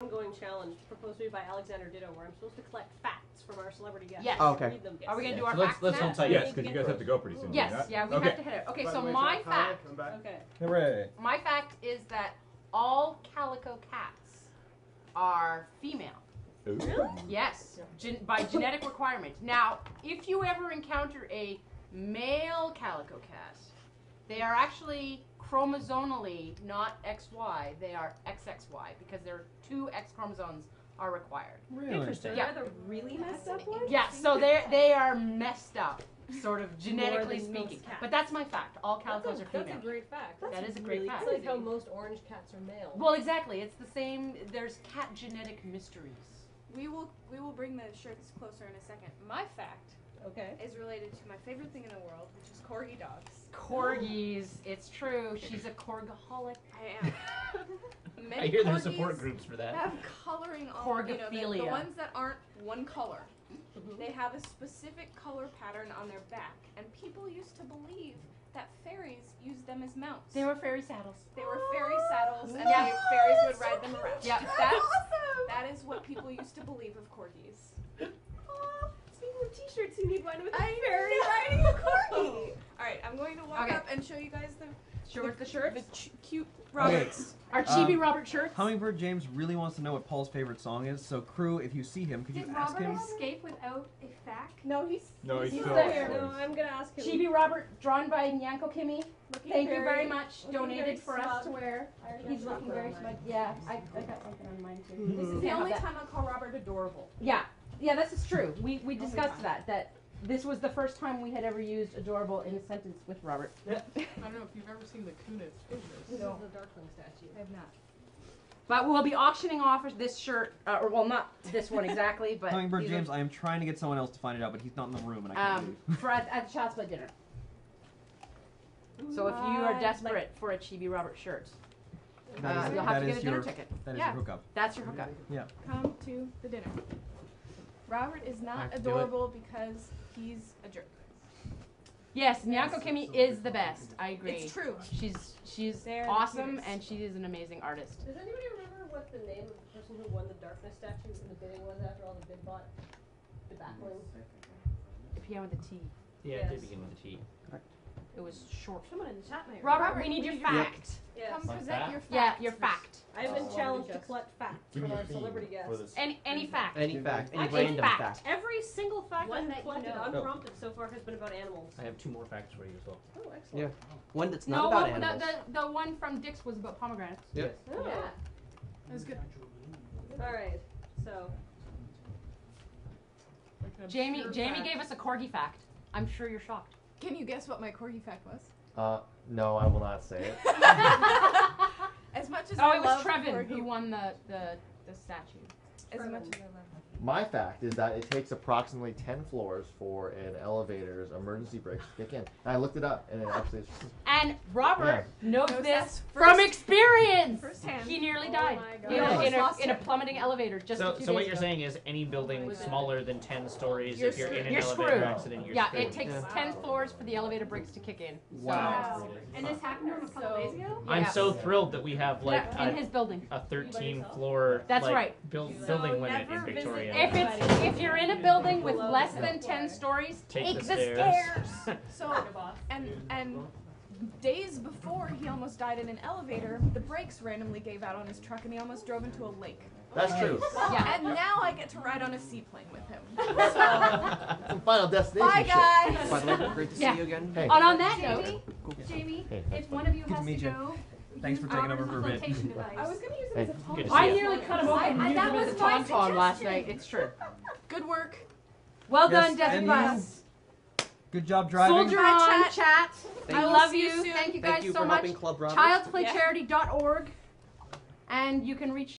Ongoing challenge proposed to me by Alexander Dido, where I'm supposed to collect facts from our celebrity guests. Yes. Oh, okay. And read them. Yes. Are we going to do our facts? Let's hold tight. Yes, because you guys have to go pretty soon. Yes. Yeah, we have to hit it. Okay. So my fact. Okay. Hooray. My fact is that all calico cats are female. Really? Yes. By genetic requirement. Now, if you ever encounter a male calico cat, they are actually chromosomally not XY, they are XXY, because there are two X chromosomes are required. Really? Interesting. Yeah, they're really messed up ones? Yeah, so they are messed up, sort of genetically speaking. But that's my fact. All calicos are female. That's a great fact. That is a great fact. That's like how most orange cats are male. Well, exactly. It's the same. There's cat genetic mysteries. We will bring the shirts closer in a second. My fact is related to my favorite thing in the world, which is corgi dogs. Corgis, it's true. She's a corgaholic. I am. Many I hear there's support groups for that. Have coloring on, the ones that aren't one color. They have a specific color pattern on their back, and people used to believe that fairies used them as mounts. They were fairy saddles. They were fairy saddles, and fairies would ride them around. Yeah, that's awesome. That is what people used to believe of corgis. T-shirts, you need one with a fairy riding a corgi. All right, I'm going to walk up and show you guys the cute Roberts. Our chibi Robert shirts. Hummingbird James really wants to know what Paul's favorite song is. So, crew, if you see him, could you ask him? Did Robert escape without a fact? No, he's still here. No, I'm gonna ask him. Chibi Robert, drawn by Nyanko Kimmy. Thank you very much. Donated for us to wear. He's looking very smug. Yeah, I got something on mine too. Mm-hmm. This is the only time I call Robert adorable. Yeah. Yeah, this is true. We discussed that this was the first time we had ever used adorable in a sentence with Robert. Yep. I don't know if you've ever seen the Kunis. This is the Darkling statue. I have not. But we'll be auctioning off this shirt, well, not this one exactly, but... Hummingbird James, I am trying to get someone else to find it out, but he's not in the room, and I can't leave. At the Child's Play dinner. So if you are desperate for a Chibi Robert shirt, you'll have to get a dinner ticket. That is your hookup. That's your hookup. Yeah. Come to the dinner. Robert is not adorable because he's a jerk. Yes, Miyako Kimi is the best. I agree. It's true. She's awesome, and she is an amazing artist. Does anybody remember what the name of the person who won the Darkness statue in the bidding was after all the bid bought debacle? It began with a T. Yeah, it did begin with a T. Correct. It was short. Someone in the chat might Robert, we need your fact. Yes. Come present your fact. Yeah, your fact. I've been challenged to collect facts from our celebrity guests. Any fact. Any fact. Any random fact. Every single fact I've collected unprompted so far has been about animals. I have two more facts for you as well. Oh, excellent. Yeah. One that's not about animals. The one from Dick's was about pomegranates. Yes. Oh. Yeah. That was good. All right. So. Jamie gave us a corgi fact. I'm sure you're shocked. Can you guess what my corgi fact was? No, I will not say it. As much as I love Trevin who won the statue. As much as I love him. My fact is that it takes approximately 10 floors for an elevator's emergency brakes to kick in. And I looked it up, and it actually is. And Robert knows this from experience. Firsthand. He nearly died in a plummeting elevator. Just so what you're saying is any building smaller than 10 stories, if you're in an elevator accident, you're screwed. Yeah, it takes 10 floors for the elevator brakes to kick in. Wow. And this happened a couple days ago? I'm so thrilled that we have like in his building a 13-floor building limit in Victoria. If you're in a building with less than 10 stories, take the stairs. So and days before he almost died in an elevator, the brakes randomly gave out on his truck, and he almost drove into a lake. That's true. Yeah. And now I get to ride on a seaplane with him. So Final Destination. Bye, guys. By the way, great to see you again. Hey. And on that note, Jamie, if one of you has to go. Thanks for taking over for a bit. I was going to use it as a tauntaun. I nearly cut him off and used him as a tauntaun last night. It's true. Good work. Well done, Desert Bus. Good job driving. Soldier on, chat. I love you. Thank you guys so much. Childsplaycharity.org, and you can reach.